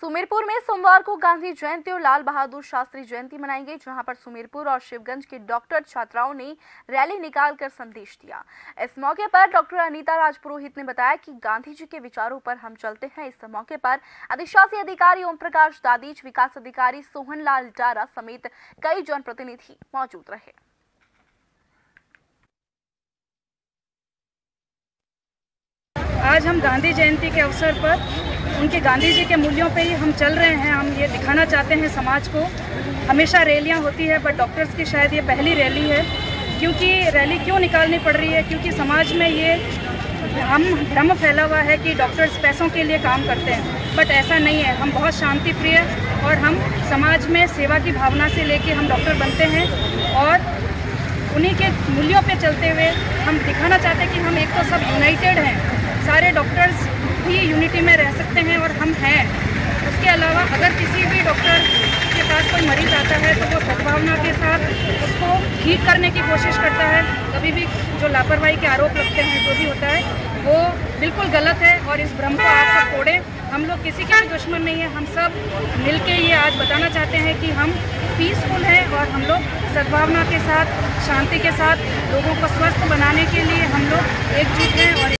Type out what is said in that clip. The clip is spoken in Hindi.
सुमेरपुर में सोमवार को गांधी जयंती और लाल बहादुर शास्त्री जयंती मनाई गई, जहां पर सुमेरपुर और शिवगंज के डॉक्टर छात्राओं ने रैली निकालकर संदेश दिया। इस मौके पर डॉक्टर अनीता राजपुरोहित ने बताया कि गांधी जी के विचारों पर हम चलते हैं। इस मौके पर अधिशासी अधिकारी ओम प्रकाश दादीच, विकास अधिकारी सोहनलाल डारा समेत कई जनप्रतिनिधि मौजूद रहे। आज हम गांधी जयंती के अवसर पर उनके गांधी जी के मूल्यों पे ही हम चल रहे हैं। हम ये दिखाना चाहते हैं समाज को। हमेशा रैलियां होती है, बट डॉक्टर्स की शायद ये पहली रैली है। क्योंकि रैली क्यों निकालनी पड़ रही है? क्योंकि समाज में ये भ्रम फैला हुआ है कि डॉक्टर्स पैसों के लिए काम करते हैं, बट ऐसा नहीं है। हम बहुत शांति प्रिय और हम समाज में सेवा की भावना से लेके हम डॉक्टर बनते हैं और उन्हीं के मूल्यों पर चलते हुए हम दिखाना चाहते हैं कि हम एक तो सब यूनाइटेड हैं, सारे डॉक्टर्स भी यूनिटी में रह सकते हैं और हम हैं। उसके अलावा अगर किसी भी डॉक्टर के पास कोई मरीज आता है तो वो सद्भावना के साथ उसको ठीक करने की कोशिश करता है। कभी भी जो लापरवाही के आरोप लगते हैं, जो भी होता है, वो बिल्कुल गलत है और इस भ्रम को आप सब तोड़ें। हम लोग किसी के भी दुश्मन नहीं है। हम सब मिल के ये आज बताना चाहते हैं कि हम पीसफुल हैं और हम लोग सद्भावना के साथ, शांति के साथ लोगों को स्वस्थ बनाने के लिए हम लोग एकजुट हैं। और